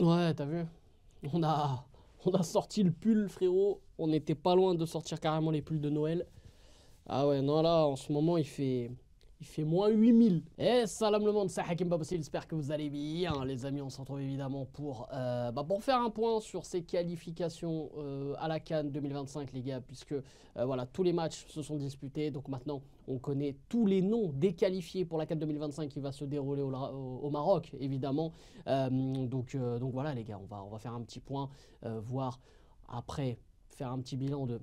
Ouais, t'as vu, on a sorti le pull, frérot. On n'était pas loin de sortir carrément les pulls de Noël. Ah ouais, non, là, en ce moment, il fait moins 8000. Et salam le monde, c'est Hakim Pas Possible, j'espère que vous allez bien. Les amis, on se retrouve évidemment pour faire un point sur ces qualifications à la CAN 2025, les gars, puisque voilà, tous les matchs se sont disputés. Donc maintenant, on connaît tous les noms des qualifiés pour la CAN 2025 qui va se dérouler au Maroc, évidemment. Donc voilà, les gars, on va faire un petit point, voir après, faire un petit bilan de...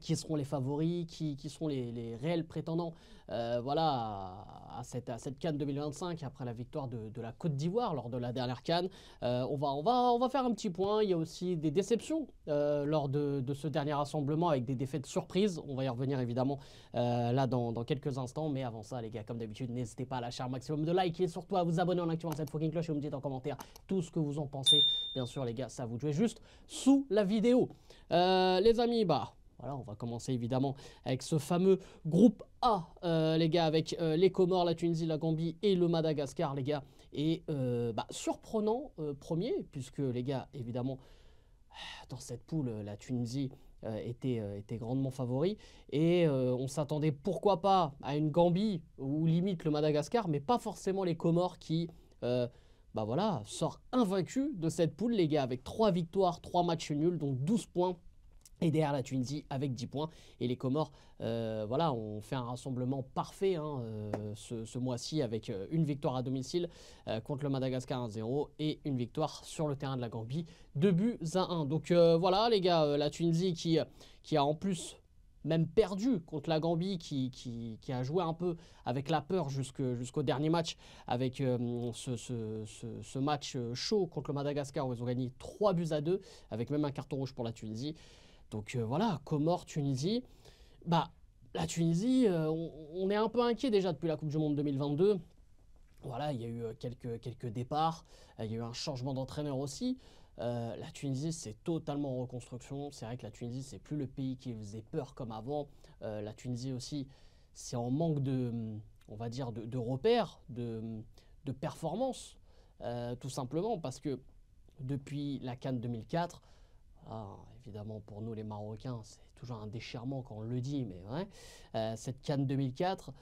qui seront les favoris, qui sont les réels prétendants voilà, à cette CAN 2025 après la victoire de la Côte d'Ivoire lors de la dernière CAN. On va faire un petit point. Il y a aussi des déceptions lors de ce dernier rassemblement avec des défaites surprises. On va y revenir évidemment là dans quelques instants. Mais avant ça, les gars, comme d'habitude, n'hésitez pas à lâcher un maximum de likes et surtout à vous abonner en activant cette fucking cloche et vous me dites en commentaire tout ce que vous en pensez. Bien sûr, les gars, ça vous jouez juste sous la vidéo. Les amis, bah... Voilà, on va commencer évidemment avec ce fameux groupe A, les gars, avec les Comores, la Tunisie, la Gambie et le Madagascar, les gars. Et surprenant premier, puisque les gars, évidemment, dans cette poule, la Tunisie était grandement favori. Et on s'attendait, pourquoi pas, à une Gambie ou limite le Madagascar, mais pas forcément les Comores qui... voilà, sort invaincu de cette poule, les gars, avec 3 victoires, 3 matchs nuls, donc 12 points. Et derrière la Tunisie avec 10 points. Et les Comores, voilà, ont fait un rassemblement parfait hein, ce mois-ci avec une victoire à domicile contre le Madagascar 1-0 et une victoire sur le terrain de la Gambie, 2-1. Donc voilà les gars, la Tunisie qui a en plus même perdu contre la Gambie, qui a joué un peu avec la peur jusqu'au dernier match, avec ce match chaud contre le Madagascar où ils ont gagné 3-2, avec même un carton rouge pour la Tunisie. Donc voilà, Comores, Tunisie, bah la Tunisie, on est un peu inquiet déjà depuis la Coupe du Monde 2022. Voilà, il y a eu quelques départs, il y a eu un changement d'entraîneur aussi. La Tunisie, c'est totalement en reconstruction. C'est vrai que la Tunisie, c'est plus le pays qui faisait peur comme avant. La Tunisie aussi, c'est en manque de, on va dire, de repères, de performances, tout simplement parce que depuis la CAN 2004. Évidemment, pour nous les Marocains, c'est toujours un déchirement quand on le dit, mais ouais. Cette CAN 2004,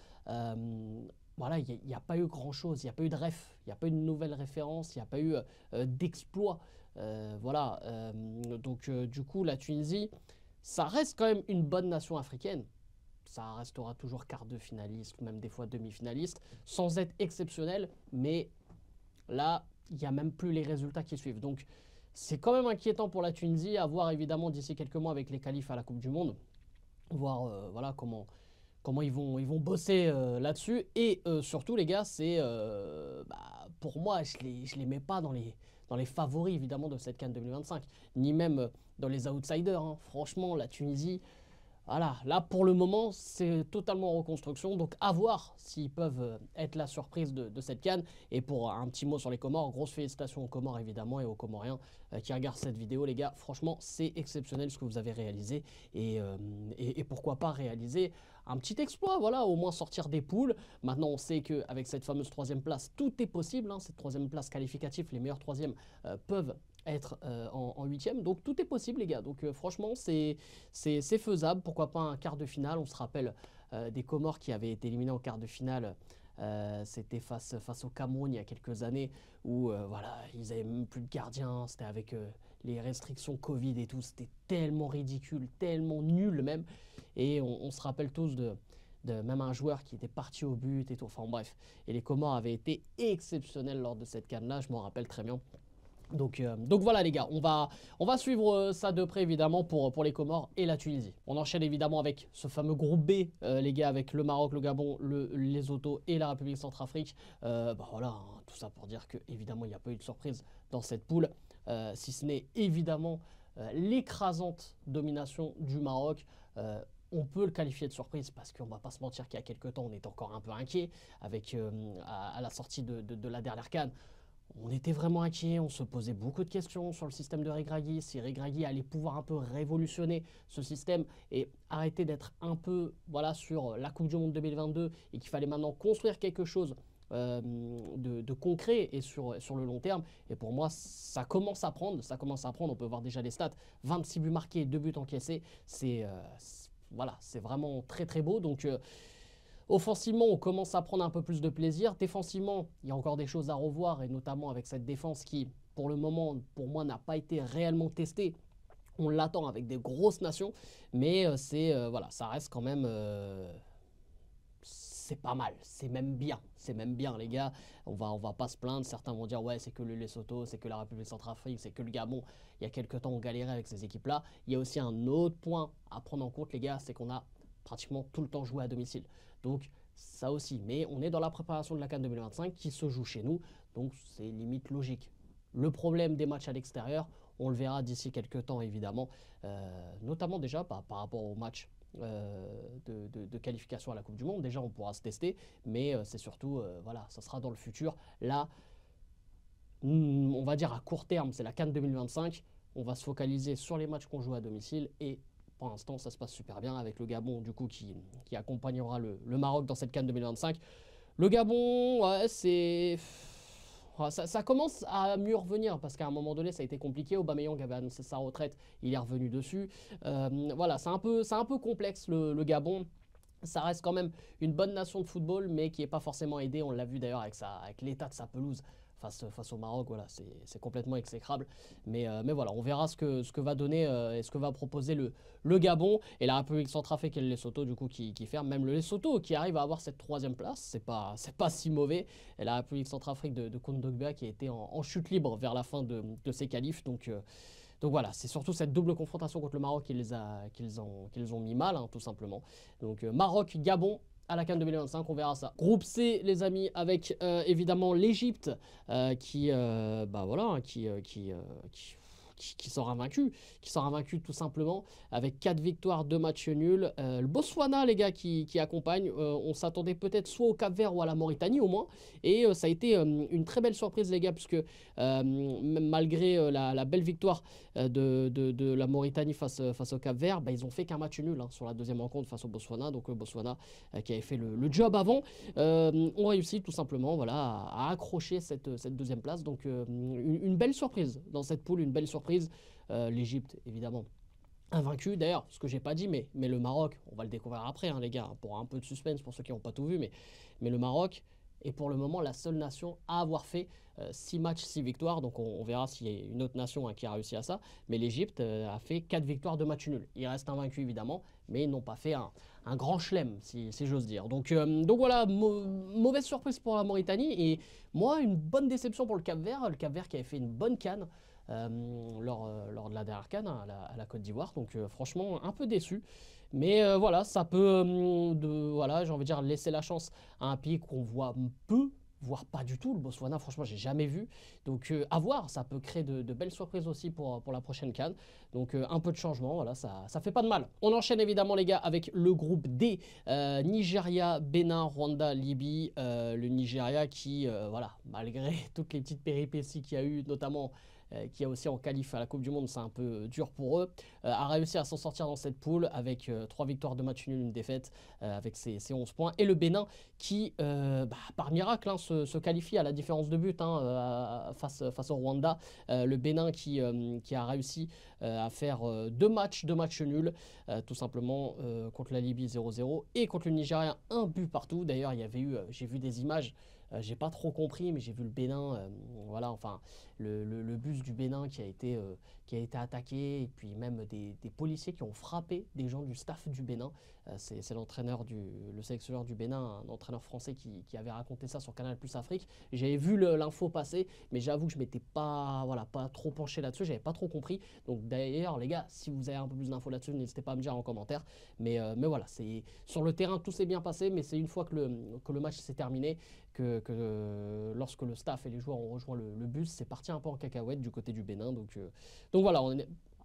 voilà, il n'y a pas eu grand-chose, il n'y a pas eu de ref, il n'y a pas eu de nouvelles références, il n'y a pas eu d'exploit. Voilà, donc du coup, la Tunisie, ça reste quand même une bonne nation africaine. Ça restera toujours quart de finaliste, même des fois demi-finaliste, sans être exceptionnel, mais là, il n'y a même plus les résultats qui suivent. Donc, c'est quand même inquiétant pour la Tunisie, à voir évidemment d'ici quelques mois avec les qualifs à la Coupe du Monde, voir voilà, comment ils vont bosser là-dessus. Et surtout les gars, c'est pour moi, je les mets pas dans les favoris évidemment de cette CAN 2025, ni même dans les outsiders. Hein. Franchement, la Tunisie, voilà, là pour le moment, c'est totalement en reconstruction. Donc à voir s'ils peuvent être la surprise de cette CAN. Et pour un petit mot sur les Comores, grosses félicitations aux Comores évidemment et aux Comoriens qui regardent cette vidéo. Les gars, franchement, c'est exceptionnel ce que vous avez réalisé. Et pourquoi pas réaliser un petit exploit, voilà, au moins sortir des poules. Maintenant, on sait qu'avec cette fameuse 3e place, tout est possible. Hein, cette 3e place qualificative, les meilleurs 3e peuvent être en 8e, donc tout est possible les gars, donc franchement c'est faisable, pourquoi pas un quart de finale. On se rappelle des Comores qui avaient été éliminés en quart de finale, c'était face au Cameroun il y a quelques années, où voilà, ils avaient même plus de gardien, c'était avec les restrictions Covid et tout, c'était tellement ridicule, tellement nul même, et on se rappelle tous de même un joueur qui était parti au but et tout, enfin bref, et les Comores avaient été exceptionnels lors de cette CAN-là, je m'en rappelle très bien. Donc voilà les gars, on va suivre ça de près évidemment pour les Comores et la Tunisie. On enchaîne évidemment avec ce fameux groupe B, les gars, avec le Maroc, le Gabon, le Lesotho et la République Centrafrique. Voilà, hein, tout ça pour dire que évidemment il n'y a pas eu de surprise dans cette poule, si ce n'est évidemment l'écrasante domination du Maroc. On peut le qualifier de surprise parce qu'on ne va pas se mentir qu'il y a quelques temps on était encore un peu inquiet avec, à la sortie de la dernière CAN. On était vraiment inquiets, on se posait beaucoup de questions sur le système de Regragui, si Regragui allait pouvoir un peu révolutionner ce système et arrêter d'être un peu voilà, sur la Coupe du Monde 2022 et qu'il fallait maintenant construire quelque chose de concret et sur le long terme. Et pour moi, ça commence à prendre, on peut voir déjà les stats, 26 buts marqués, 2 buts encaissés, c'est voilà, c'est vraiment très très beau. Donc offensivement, on commence à prendre un peu plus de plaisir. Défensivement, il y a encore des choses à revoir, et notamment avec cette défense qui, pour le moment, pour moi, n'a pas été réellement testée. On l'attend avec des grosses nations, mais c'est voilà, ça reste quand même... c'est pas mal, c'est même bien les gars, on va pas se plaindre. Certains vont dire ouais, c'est que le Lesotho, c'est que la République Centrafricaine, c'est que le Gabon. Il y a quelques temps on galérait avec ces équipes là. Il y a aussi un autre point à prendre en compte les gars, c'est qu'on a pratiquement tout le temps joué à domicile. Donc ça aussi, mais on est dans la préparation de la CAN 2025 qui se joue chez nous, donc c'est limite logique. Le problème des matchs à l'extérieur, on le verra d'ici quelques temps évidemment, notamment déjà par rapport aux matchs de qualification à la Coupe du Monde. Déjà on pourra se tester, mais c'est surtout voilà, ça sera dans le futur. Là on va dire à court terme, c'est la CAN 2025, on va se focaliser sur les matchs qu'on joue à domicile, et pour l'instant ça se passe super bien avec le Gabon du coup qui accompagnera le Maroc dans cette CAN 2025. Le Gabon, ouais, c'est... Ça commence à mieux revenir, parce qu'à un moment donné, ça a été compliqué. Aubameyang avait annoncé sa retraite, il est revenu dessus. Voilà, c'est un peu complexe le Gabon. Ça reste quand même une bonne nation de football, mais qui n'est pas forcément aidée. On l'a vu d'ailleurs avec l'état de sa pelouse face au Maroc. Voilà, c'est complètement exécrable. Mais voilà, on verra ce que va donner et ce que va proposer le Gabon. Et la République Centrafricaine et le Lesotho, du coup, qui ferme. Même le Lesotho qui arrive à avoir cette 3e place, c'est pas si mauvais. Et la République Centrafrique de Kondogbia qui a été en chute libre vers la fin de ses qualifs. Donc voilà, c'est surtout cette double confrontation contre le Maroc qu'ils ont mis mal, hein, tout simplement. Donc Maroc, Gabon à la CAN 2025, on verra ça. Groupe C, les amis, avec évidemment l'Égypte qui sera invaincue, tout simplement, avec 4 victoires, 2 matchs nuls. Le Botswana, les gars, qui accompagne, on s'attendait peut-être soit au Cap-Vert ou à la Mauritanie au moins, et ça a été une très belle surprise, les gars, puisque malgré la belle victoire de la Mauritanie face au Cap-Vert, bah, ils n'ont fait qu'un match nul hein, sur la 2e rencontre face au Botswana, donc le Botswana qui avait fait le job avant, ont réussi tout simplement voilà, à accrocher cette 2e place, donc une belle surprise dans cette poule, une belle surprise. L'Égypte évidemment invaincue, d'ailleurs ce que j'ai pas dit, mais le Maroc, on va le découvrir après hein, les gars, pour un peu de suspense pour ceux qui n'ont pas tout vu, mais le Maroc est pour le moment la seule nation à avoir fait 6 matchs, 6 victoires, donc on verra s'il y a une autre nation hein, qui a réussi à ça, mais l'Égypte a fait 4 victoires, 2 matchs nuls, ils restent invaincus évidemment, mais ils n'ont pas fait un grand chelem si j'ose dire, donc voilà, mauvaise surprise pour la Mauritanie, et moi une bonne déception pour le Cap-Vert, qui avait fait une bonne canne lors de la dernière CAN hein, à la Côte d'Ivoire, donc franchement un peu déçu, mais voilà, ça peut voilà, j'ai envie de dire laisser la chance à un pays qu'on voit peu, voire pas du tout. Le Botswana, franchement, j'ai jamais vu, donc à voir, ça peut créer de belles surprises aussi pour la prochaine CAN, donc un peu de changement, voilà, ça fait pas de mal. On enchaîne évidemment les gars avec le groupe D, Nigeria, Bénin, Rwanda, Libye. Le Nigeria qui voilà, malgré toutes les petites péripéties qu'il y a eu, notamment qui a aussi en qualif à la Coupe du Monde, c'est un peu dur pour eux, a réussi à s'en sortir dans cette poule avec 3 victoires, 2 matchs nuls, 1 défaite, avec ses 11 points. Et le Bénin qui, par miracle, hein, se qualifie à la différence de but hein, face au Rwanda. Le Bénin qui a réussi à faire 2 matchs nuls, tout simplement contre la Libye 0-0 et contre le Nigeria 1 but partout. D'ailleurs, il y avait eu, j'ai vu des images, j'ai pas trop compris, mais j'ai vu le Bénin, voilà, enfin, le bus du Bénin qui a été attaqué, et puis même des policiers qui ont frappé des gens du staff du Bénin. C'est le sélectionneur du Bénin, un entraîneur français qui avait raconté ça sur Canal Plus Afrique. J'avais vu l'info passer, mais j'avoue que je m'étais pas, voilà, pas trop penché là-dessus, j'avais pas trop compris. Donc d'ailleurs, les gars, si vous avez un peu plus d'infos là-dessus, n'hésitez pas à me dire en commentaire. Mais voilà, sur le terrain, tout s'est bien passé, mais c'est une fois que le match s'est terminé que lorsque le staff et les joueurs ont rejoint le bus, c'est parti un peu en cacahuète du côté du Bénin. Donc voilà,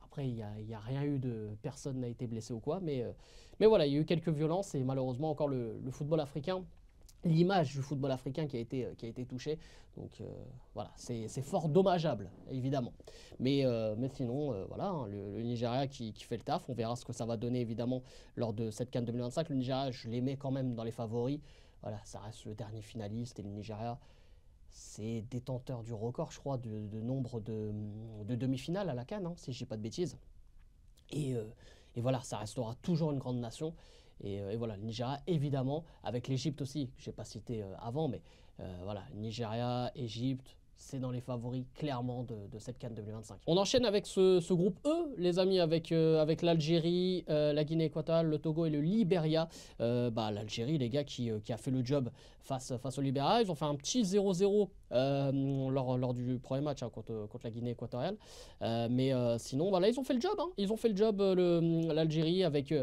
après il n'y a rien eu personne n'a été blessé ou quoi, mais voilà, il y a eu quelques violences, et malheureusement encore le football africain, l'image du football africain qui a été touchée. Donc voilà, c'est fort dommageable évidemment, mais sinon voilà, hein, le Nigeria qui fait le taf, on verra ce que ça va donner évidemment lors de cette CAN 2025. Le Nigeria, je les mets quand même dans les favoris. Voilà, ça reste le dernier finaliste et le Nigeria, c'est détenteur du record, je crois, de nombre de demi-finales à la CAN, hein, si je ne dis pas de bêtises. Et voilà, ça restera toujours une grande nation. Et voilà, le Nigeria, évidemment, avec l'Égypte aussi, que je n'ai pas cité avant, mais voilà, Nigeria, Égypte, c'est dans les favoris, clairement, de cette CAN 2025. On enchaîne avec ce groupe E, les amis, avec l'Algérie, la Guinée équatoriale, le Togo et le Libéria. L'Algérie, les gars, qui a fait le job face au Libéria. Ils ont fait un petit 0-0 lors du premier match hein, contre la Guinée équatoriale. Sinon, voilà, ils ont fait le job. Hein. Ils ont fait le job, l'Algérie, avec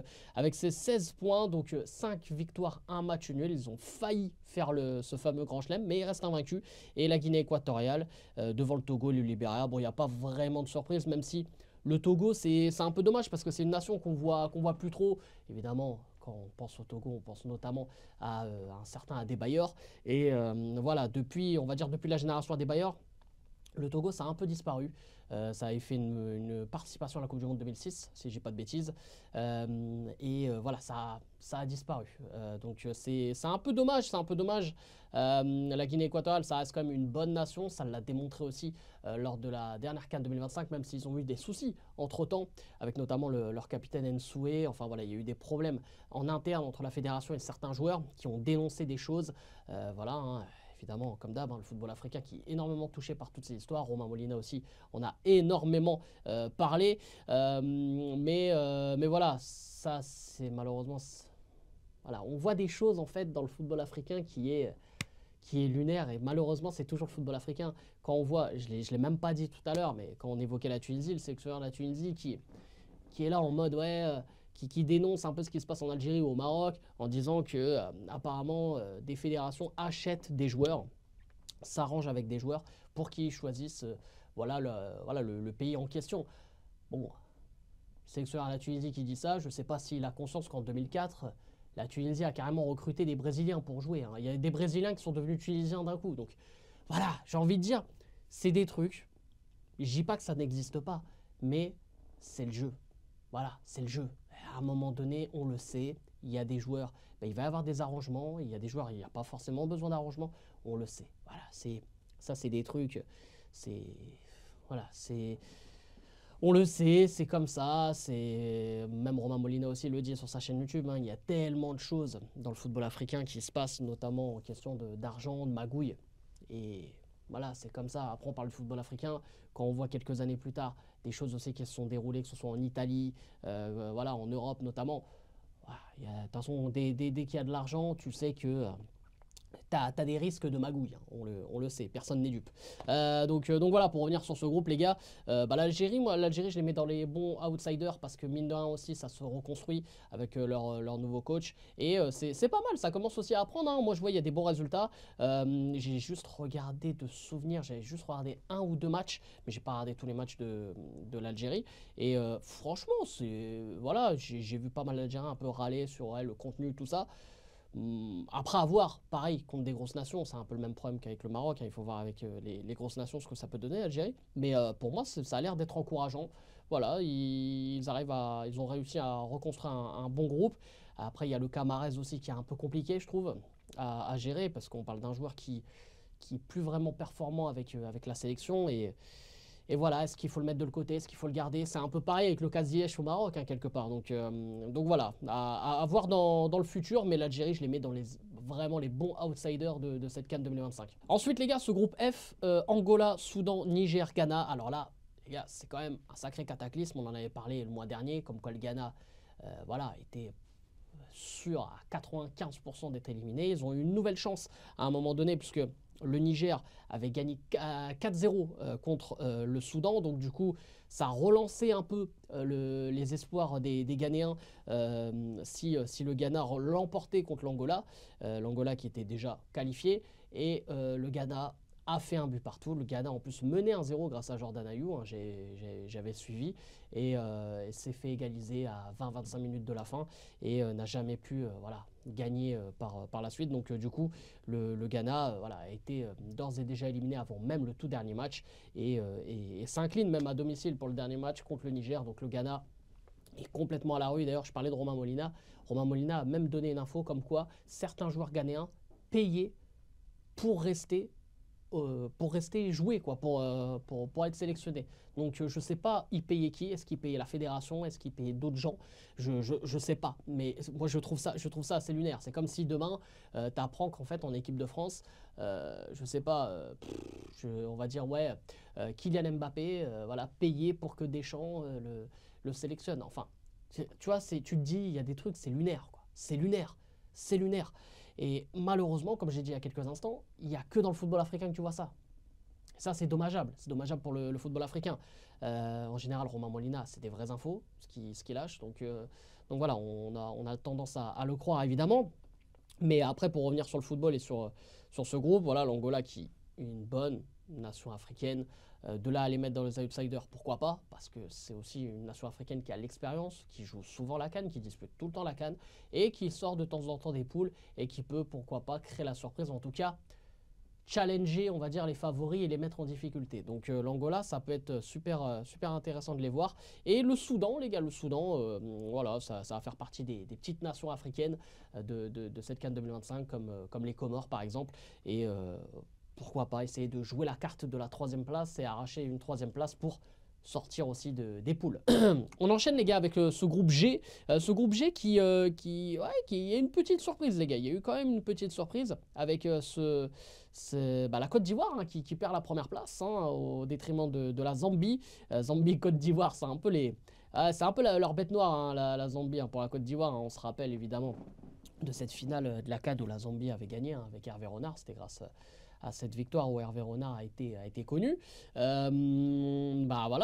ses 16 points. Donc, 5 victoires, 1 match nul. Ils ont failli faire ce fameux grand chelem, mais ils restent invaincus. Et la Guinée équatoriale, devant le Togo et le Libéria. Bon, il n'y a pas vraiment de surprise, même si le Togo, c'est un peu dommage parce que c'est une nation qu'on voit plus trop. Évidemment, quand on pense au Togo, on pense notamment à un certain Adébayor. Et voilà, depuis la génération Adébayor, le Togo, ça a un peu disparu. Ça avait fait une participation à la Coupe du Monde 2006, si je n'ai pas de bêtises. Voilà, ça a disparu. Donc c'est un peu dommage, c'est un peu dommage. La Guinée équatoriale, ça reste quand même une bonne nation. Ça l'a démontré aussi lors de la dernière CAN 2025, même s'ils ont eu des soucis entre-temps, avec notamment leur capitaine Nsoué. Enfin voilà, il y a eu des problèmes en interne entre la fédération et certains joueurs qui ont dénoncé des choses. Voilà, hein. Évidemment, comme d'hab, hein, le football africain qui est énormément touché par toutes ces histoires. Romain Molina aussi, on a énormément parlé. Mais voilà, ça c'est malheureusement... Voilà, on voit des choses en fait dans le football africain qui est lunaire. Et malheureusement, c'est toujours le football africain. Quand on voit, je ne l'ai même pas dit tout à l'heure, mais quand on évoquait la Tunisie, le sélectionneur de la Tunisie qui est là en mode... ouais. Qui dénonce un peu ce qui se passe en Algérie ou au Maroc en disant que apparemment des fédérations achètent des joueurs, s'arrangent avec des joueurs pour qu'ils choisissent le pays en question. Bon, c'est que la Tunisie qui dit ça, je ne sais pas s'il a conscience qu'en 2004, la Tunisie a carrément recruté des Brésiliens pour jouer. Hein. Il y a des Brésiliens qui sont devenus Tunisiens d'un coup. Donc voilà, j'ai envie de dire, c'est des trucs. Je dis pas que ça n'existe pas, mais c'est le jeu. Voilà, c'est le jeu. À un moment donné, on le sait, il y a des joueurs, il va y avoir des arrangements, il y a des joueurs, il n'y a pas forcément besoin d'arrangements, on le sait. Voilà, ça c'est des trucs, on le sait, c'est comme ça, même Romain Molina aussi le dit sur sa chaîne YouTube, hein, il y a tellement de choses dans le football africain qui se passent, notamment en question d'argent, de magouille, et... Voilà, c'est comme ça. Après, on parle de football africain. Quand on voit quelques années plus tard des choses aussi qui se sont déroulées, que ce soit en Italie, voilà, en Europe notamment, de toute façon, dès qu'il y a de l'argent, tu sais que t'as des risques de magouille. Hein. On le sait, personne n'est dupe. Donc voilà, pour revenir sur ce groupe, les gars, l'Algérie, moi, l'Algérie, je les mets dans les bons outsiders parce que mine de rien aussi, ça se reconstruit avec leur nouveau coach. Et c'est pas mal, ça commence aussi à apprendre. Hein. Moi, je vois, il y a des bons résultats. J'ai juste regardé de souvenirs, j'avais juste regardé un ou deux matchs, mais j'ai pas regardé tous les matchs de l'Algérie. Et franchement, voilà, j'ai vu pas mal d'Algériens un peu râler sur le contenu, tout ça. Après avoir, pareil, contre des grosses nations, c'est un peu le même problème qu'avec le Maroc, hein, il faut voir avec les grosses nations ce que ça peut donner l'Algérie, mais pour moi ça a l'air d'être encourageant, voilà, ils ont réussi à reconstruire un bon groupe. Après il y a le cas Marez aussi qui est un peu compliqué je trouve à gérer, parce qu'on parle d'un joueur qui est plus vraiment performant avec la sélection, et voilà, est-ce qu'il faut le mettre de le côté, est-ce qu'il faut le garder? C'est un peu pareil avec le cas Ziech au Maroc, hein, quelque part. Donc voilà, à voir dans le futur, mais l'Algérie, je les mets dans vraiment les bons outsiders de cette CAN 2025. Ensuite, les gars, ce groupe F, Angola, Soudan, Niger, Ghana. Alors là, les gars, c'est quand même un sacré cataclysme. On en avait parlé le mois dernier, comme quoi le Ghana voilà, était... sûr à 95% d'être éliminés. Ils ont eu une nouvelle chance à un moment donné puisque le Niger avait gagné 4-0 contre le Soudan. Donc du coup, ça relançait un peu les espoirs des Ghanéens si le Ghana l'emportait contre l'Angola. L'Angola qui était déjà qualifié et le Ghana a fait un but partout. Le Ghana en plus menait 1-0 grâce à Jordan Ayew, hein, j'avais suivi, et s'est fait égaliser à 20-25 minutes de la fin et n'a jamais pu voilà, gagner par la suite. Donc du coup, le Ghana voilà, a été d'ores et déjà éliminé avant même le tout dernier match et s'incline même à domicile pour le dernier match contre le Niger. Donc le Ghana est complètement à la rue. D'ailleurs, je parlais de Romain Molina. Romain Molina a même donné une info comme quoi certains joueurs ghanéens payer pour rester jouer, quoi, pour être sélectionné. Donc je ne sais pas, il payait qui? Est-ce qu'il payait la fédération? Est-ce qu'il payait d'autres gens? Je sais pas, mais moi je trouve ça assez lunaire. C'est comme si demain, tu apprends qu'en fait en équipe de France, je ne sais pas, on va dire ouais, Kylian Mbappé, voilà, payé pour que Deschamps le sélectionne. Enfin, tu vois, tu te dis, il y a des trucs, c'est lunaire, quoi. C'est lunaire, c'est lunaire. Et malheureusement, comme j'ai dit il y a quelques instants, il n'y a que dans le football africain que tu vois ça. Et ça, c'est dommageable pour le football africain. En général, Romain Molina, c'est des vraies infos, ce qu'il lâche. Donc voilà, on a tendance à le croire, évidemment. Mais après, pour revenir sur le football et sur ce groupe, voilà, l'Angola qui est une bonne nation africaine. De là à les mettre dans les outsiders, pourquoi pas? Parce que c'est aussi une nation africaine qui a l'expérience, qui joue souvent la CAN, qui dispute tout le temps la CAN et qui sort de temps en temps des poules et qui peut, pourquoi pas, créer la surprise, en tout cas challenger, on va dire, les favoris et les mettre en difficulté. Donc l'Angola, ça peut être super, super intéressant de les voir. Et le Soudan, les gars, le Soudan, voilà, ça va faire partie des petites nations africaines de cette CAN 2025, comme les Comores par exemple. Et pourquoi pas essayer de jouer la carte de la 3e place et arracher une 3e place pour sortir aussi des poules. On enchaîne les gars avec ce groupe G. Ce groupe G qui est une petite surprise les gars. Il y a eu quand même une petite surprise avec la Côte d'Ivoire hein, qui perd la 1re place hein, au détriment de la Zambie. Zambie-Côte d'Ivoire, c'est un peu, leur bête noire, hein, la Zambie hein, pour la Côte d'Ivoire. Hein, on se rappelle évidemment de cette finale de la CAN où la Zambie avait gagné hein, avec Hervé Renard. C'était grâce à cette victoire où Hervé Renard a été connu. Voilà,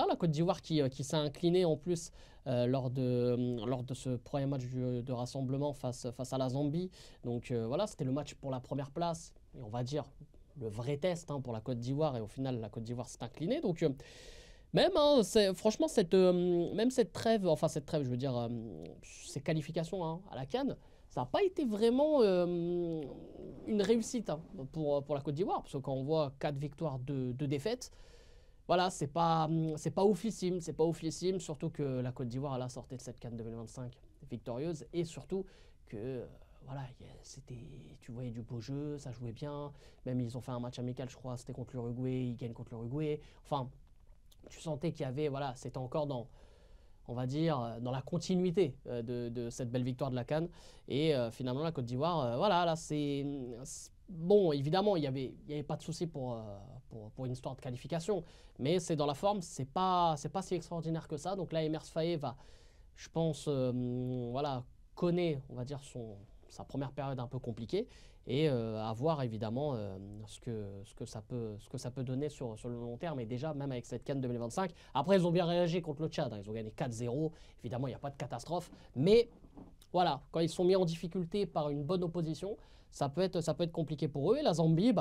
la Côte d'Ivoire qui s'est inclinée en plus lors de ce premier match de rassemblement face à la Zambie. Donc voilà, c'était le match pour la 1re place. Et on va dire le vrai test hein, pour la Côte d'Ivoire. Et au final, la Côte d'Ivoire s'est inclinée. Donc même, hein, franchement, cette trêve, je veux dire, ces qualifications hein, à la CAN, ça n'a pas été vraiment une réussite hein, pour la Côte d'Ivoire. Parce que quand on voit 4 victoires, 2 défaites, voilà, c'est pas oufissime. C'est pas oufissime, surtout que la Côte d'Ivoire, elle a sorti de cette CAN 2025 victorieuse. Et surtout que, voilà, tu voyais du beau jeu, ça jouait bien. Même ils ont fait un match amical, je crois, c'était contre l'Uruguay, ils gagnent contre l'Uruguay. Enfin, tu sentais qu'il y avait, voilà, c'était encore dans... on va dire, dans la continuité de cette belle victoire de la CAN. Et finalement, la Côte d'Ivoire, voilà, là, c'est... Bon, évidemment, il y avait pas de souci pour une histoire de qualification, mais c'est dans la forme, c'est pas si extraordinaire que ça. Donc là, Emerse Faé va, je pense, voilà, connaît, on va dire, sa 1re période un peu compliquée, et à voir évidemment ce que ça peut donner sur le long terme, et déjà même avec cette CAN 2025. Après, ils ont bien réagi contre le Tchad, hein, ils ont gagné 4-0, évidemment il n'y a pas de catastrophe, mais voilà, quand ils sont mis en difficulté par une bonne opposition, ça peut être compliqué pour eux. Et la Zambie,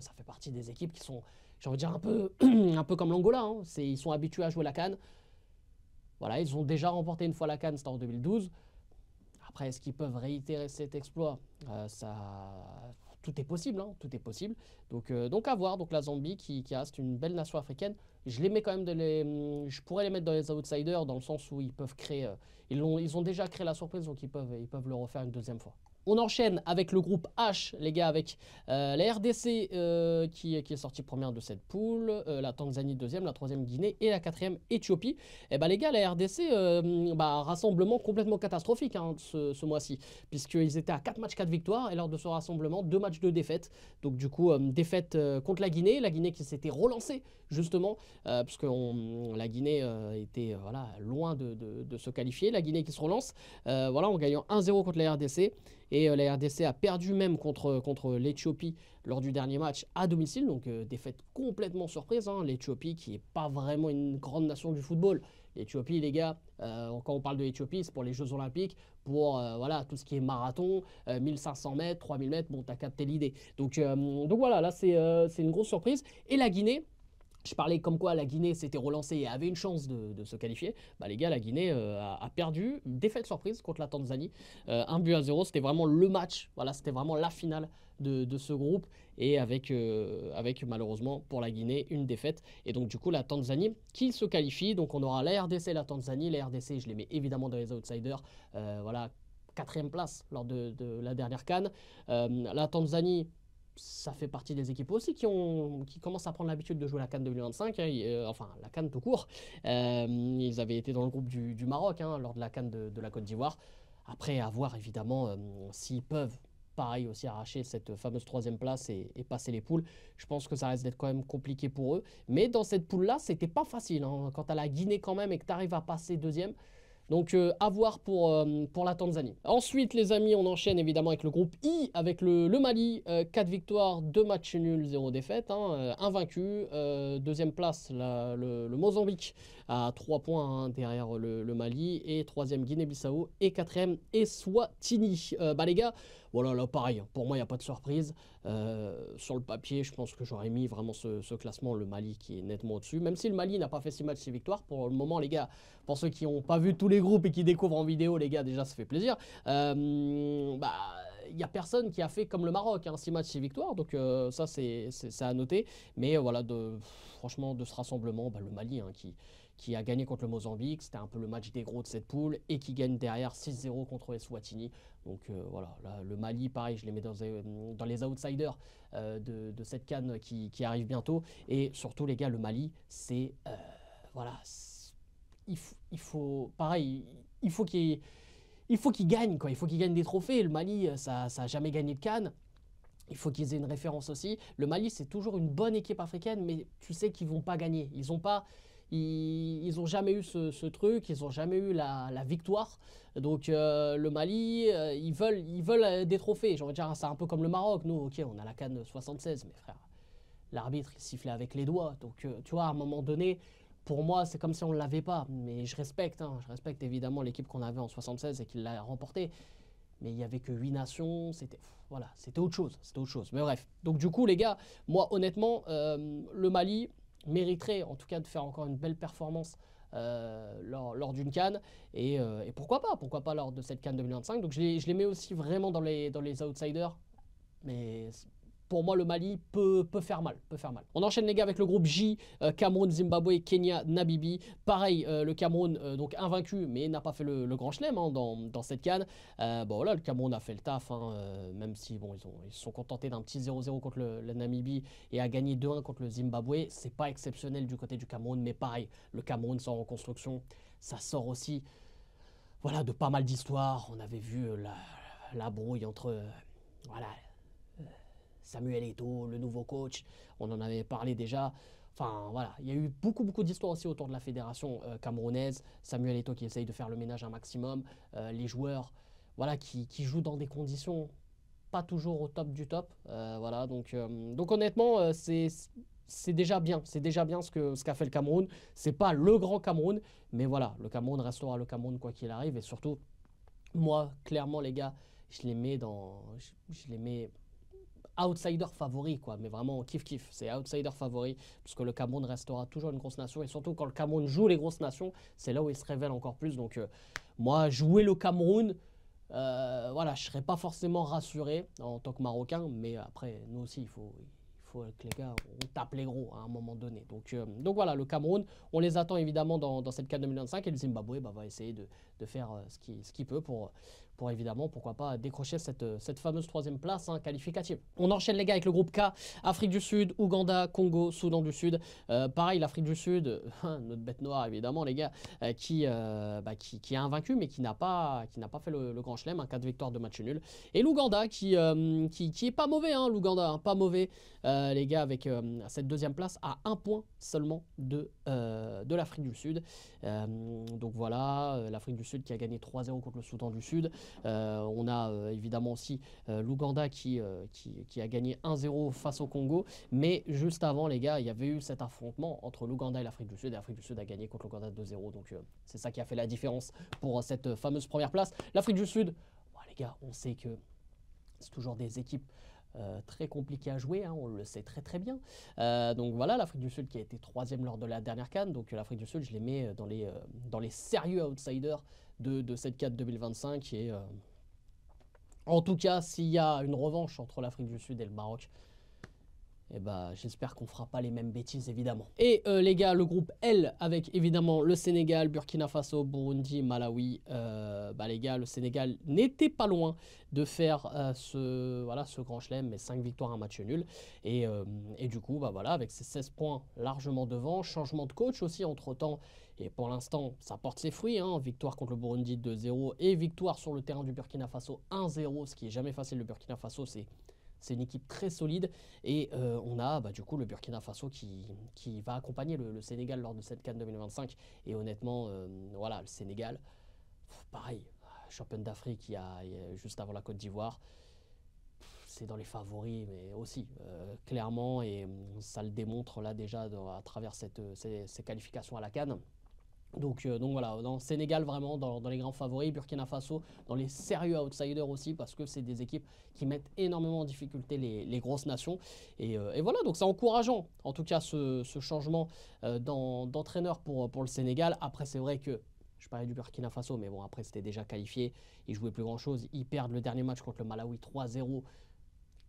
ça fait partie des équipes qui sont, j'ai envie de dire, un peu comme l'Angola, hein, ils sont habitués à jouer la CAN, voilà, ils ont déjà remporté une fois la CAN, c'était en 2012, Après, est-ce qu'ils peuvent réitérer cet exploit? Tout est possible, hein, tout est possible. Donc à voir. Donc la Zambie qui reste une belle nation africaine. Je les mets quand même je pourrais les mettre dans les outsiders, dans le sens où ils peuvent créer. Ils ont déjà créé la surprise, donc ils peuvent le refaire une 2e fois. On enchaîne avec le groupe H, les gars, avec la RDC qui est sortie 1re de cette poule, la Tanzanie 2e, la 3e Guinée et la 4e Éthiopie. Et les gars, la RDC, rassemblement complètement catastrophique hein, ce mois-ci, puisqu'ils étaient à 4 matchs, 4 victoires, et lors de ce rassemblement, 2 matchs, 2 défaites. Donc du coup, défaite contre la Guinée qui s'était relancée justement, puisque la Guinée était voilà, loin de se qualifier, la Guinée qui se relance voilà, en gagnant 1-0 contre la RDC. Et la RDC a perdu même contre l'Éthiopie lors du dernier match à domicile. Donc défaite complètement surprise. Hein. L'Éthiopie qui n'est pas vraiment une grande nation du football. L'Éthiopie, les gars, quand on parle de l'Éthiopie, c'est pour les Jeux Olympiques, pour voilà, tout ce qui est marathon, 1500 mètres, 3000 mètres, bon, t'as capté l'idée. Donc voilà, là c'est une grosse surprise. Et la Guinée... Je parlais comme quoi la Guinée s'était relancée et avait une chance de se qualifier. Les gars, la Guinée a perdu. Défaite surprise contre la Tanzanie. 1-0. C'était vraiment le match. Voilà, c'était vraiment la finale de ce groupe. Et avec malheureusement pour la Guinée une défaite. Et donc du coup la Tanzanie qui se qualifie. Donc on aura la RDC, la Tanzanie. La RDC, je les mets évidemment dans les outsiders. Voilà. 4e place lors de la dernière CAN. La Tanzanie, ça fait partie des équipes aussi qui commencent à prendre l'habitude de jouer la CAN 2025, hein, enfin la CAN tout court. Ils avaient été dans le groupe du Maroc hein, lors de la CAN de la Côte d'Ivoire. Après, à voir évidemment s'ils peuvent, pareil, aussi arracher cette fameuse 3e place et passer les poules. Je pense que ça risque d'être quand même compliqué pour eux. Mais dans cette poule-là, c'était pas facile. Hein, quand tu as la Guinée quand même et que tu arrives à passer 2e, donc à voir pour la Tanzanie. Ensuite les amis, on enchaîne évidemment avec le groupe I, avec le Mali, 4 victoires, 2 matchs nuls, 0 défaite, hein, invaincu, 2e place le Mozambique à 3 points hein, derrière le Mali, et 3e Guinée-Bissau, et 4e Eswatini. Bah les gars, voilà, là pareil, pour moi il n'y a pas de surprise. Sur le papier, je pense que j'aurais mis vraiment ce classement, le Mali qui est nettement au-dessus, même si le Mali n'a pas fait 6 matchs, 6 victoires, pour le moment les gars, pour ceux qui n'ont pas vu tous les groupes et qui découvrent en vidéo, les gars, déjà ça fait plaisir. Bah, il n'y a personne qui a fait comme le Maroc, hein, 6 matchs, 6 victoires, donc ça c'est à noter. Mais voilà, franchement, de ce rassemblement, bah, le Mali hein, qui a gagné contre le Mozambique, c'était un peu le match des gros de cette poule, et qui gagne derrière 6-0 contre Eswatini. Donc voilà, là, le Mali, pareil, je les mets dans les outsiders de cette CAN qui arrive bientôt. Et surtout, les gars, le Mali, c'est... voilà, il faut pareil, il faut qu'il gagne quoi, il faut qu'il gagne des trophées. Le Mali, ça a jamais gagné de CAN. Il faut qu'ils aient une référence aussi. Le Mali, c'est toujours une bonne équipe africaine, mais tu sais qu'ils vont pas gagner. Ils ont jamais eu ce truc, ils ont jamais eu la victoire. Donc le Mali, ils veulent des trophées. J'ai envie de dire, c'est un peu comme le Maroc. Nous, ok, on a la CAN 76, mais frère, l'arbitre il sifflait avec les doigts. Donc tu vois, à un moment donné. Pour moi, c'est comme si on ne l'avait pas, mais je respecte évidemment l'équipe qu'on avait en 76 et qui l'a remportée. Mais il n'y avait que 8 nations, c'était voilà, c'était autre chose. Mais bref, donc du coup les gars, moi honnêtement, le Mali mériterait en tout cas de faire encore une belle performance lors d'une CAN, et pourquoi pas lors de cette CAN 2025. Donc je les mets aussi vraiment dans les outsiders, mais... Pour moi, le Mali peut faire mal, On enchaîne les gars avec le groupe J, Cameroun, Zimbabwe, Kenya, Namibie. Pareil, le Cameroun, donc invaincu, mais n'a pas fait le grand chelem hein, dans cette CAN. Bon voilà, le Cameroun a fait le taf, hein, même si bon, ils se sont contentés d'un petit 0-0 contre la Namibie et a gagné 2-1 contre le Zimbabwe. C'est pas exceptionnel du côté du Cameroun, mais pareil, le Cameroun sort en construction. Ça sort aussi, voilà, de pas mal d'histoires. On avait vu la brouille entre, voilà, Samuel Eto'o, le nouveau coach, on en avait parlé déjà. Enfin voilà, il y a eu beaucoup d'histoires aussi autour de la fédération camerounaise. Samuel Eto'o qui essaye de faire le ménage un maximum. Les joueurs voilà, qui jouent dans des conditions pas toujours au top du top. Voilà, donc honnêtement, c'est déjà bien. C'est déjà bien ce qu'a fait le Cameroun. C'est pas le grand Cameroun, mais voilà, le Cameroun restera le Cameroun quoi qu'il arrive. Et surtout, moi, clairement les gars, je les mets outsider favori quoi, mais vraiment kiff kiff, c'est outsider favori, puisque le Cameroun restera toujours une grosse nation, et surtout quand le Cameroun joue les grosses nations, c'est là où il se révèle encore plus. Donc moi, jouer le Cameroun, voilà, je serais pas forcément rassuré en tant que Marocain, mais après nous aussi il faut que les gars, on tape les gros à un moment donné. Donc voilà, le Cameroun, on les attend évidemment dans cette CAN 2025, et le Zimbabwe bah, va essayer de faire ce qu'il peut pour évidemment, pourquoi pas, décrocher cette fameuse 3e place hein, qualificative. On enchaîne les gars avec le groupe K, Afrique du Sud, Ouganda, Congo, Soudan du Sud. Pareil, l'Afrique du Sud, notre bête noire évidemment les gars, qui est invaincu, mais qui n'a pas fait le grand chelem, hein, 4 victoires, 2 matchs nuls. Et l'Ouganda qui est pas mauvais, hein, l'Ouganda, hein, pas mauvais. Les gars, avec cette 2e place à 1 point seulement de l'Afrique du Sud. Donc voilà, l'Afrique du Sud qui a gagné 3-0 contre le Soudan du Sud. On a évidemment aussi l'Ouganda qui a gagné 1-0 face au Congo. Mais juste avant, les gars, il y avait eu cet affrontement entre l'Ouganda et l'Afrique du Sud. Et l'Afrique du Sud a gagné contre l'Ouganda 2-0. Donc c'est ça qui a fait la différence pour cette fameuse première place. L'Afrique du Sud, bon, les gars, on sait que c'est toujours des équipes... très compliqué à jouer, hein, on le sait très bien. Donc voilà, l'Afrique du Sud qui a été 3e lors de la dernière CAN. Donc l'Afrique du Sud, je les mets dans les sérieux outsiders de cette CAN 2025. Et en tout cas, s'il y a une revanche entre l'Afrique du Sud et le Maroc, eh ben, j'espère qu'on ne fera pas les mêmes bêtises, évidemment. Et les gars, le groupe L, avec évidemment le Sénégal, Burkina Faso, Burundi, Malawi. Bah, les gars, le Sénégal n'était pas loin de faire ce grand chelem, mais 5 victoires, un match nul. Et du coup, bah, voilà, avec ses 16 points largement devant, changement de coach aussi entre-temps. Et pour l'instant, ça porte ses fruits, hein. Victoire contre le Burundi 2-0 et victoire sur le terrain du Burkina Faso 1-0, ce qui n'est jamais facile. Le Burkina Faso, c'est une équipe très solide et on a bah, du coup le Burkina Faso qui va accompagner le Sénégal lors de cette CAN 2025 et honnêtement voilà le Sénégal pareil champion d'Afrique il y a juste avant la Côte d'Ivoire c'est dans les favoris mais aussi clairement et ça le démontre là déjà à travers ces qualifications à la CAN. Donc voilà, dans Sénégal vraiment dans les grands favoris, Burkina Faso dans les sérieux outsiders aussi parce que c'est des équipes qui mettent énormément en difficulté les grosses nations et voilà donc c'est encourageant en tout cas ce changement d'entraîneur pour le Sénégal. Après c'est vrai que je parlais du Burkina Faso mais bon après c'était déjà qualifié, ils jouaient plus grand chose, ils perdent le dernier match contre le Malawi 3-0.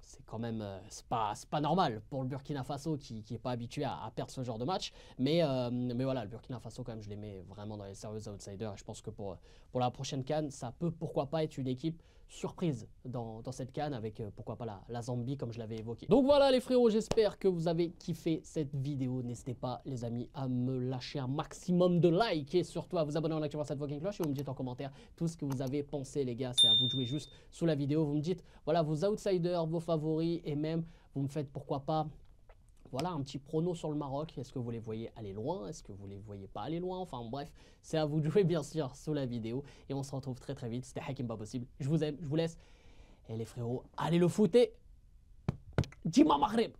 C'est quand même, c'est pas normal pour le Burkina Faso qui n'est pas habitué à perdre ce genre de match. Mais voilà, le Burkina Faso, quand même, je les mets vraiment dans les sérieux outsiders. Et je pense que pour la prochaine CAN, ça peut pourquoi pas être une équipe surprise dans cette CAN avec pourquoi pas la Zambie, comme je l'avais évoqué. Donc voilà, les frérots, j'espère que vous avez kiffé cette vidéo. N'hésitez pas, les amis, à me lâcher un maximum de likes et surtout à vous abonner en activant cette fucking cloche. Et vous me dites en commentaire tout ce que vous avez pensé, les gars. C'est à vous de jouer juste sous la vidéo. Vous me dites, voilà, vos outsiders, vos favoris et même vous me faites pourquoi pas voilà un petit prono sur le Maroc. Est-ce que vous les voyez aller loin? Est-ce que vous les voyez pas aller loin? Enfin bref, c'est à vous de jouer bien sûr sous la vidéo et on se retrouve très très vite. C'était Hakim Pas Possible. Je vous aime, je vous laisse et les frérots, allez le footer. Dima Maghreb.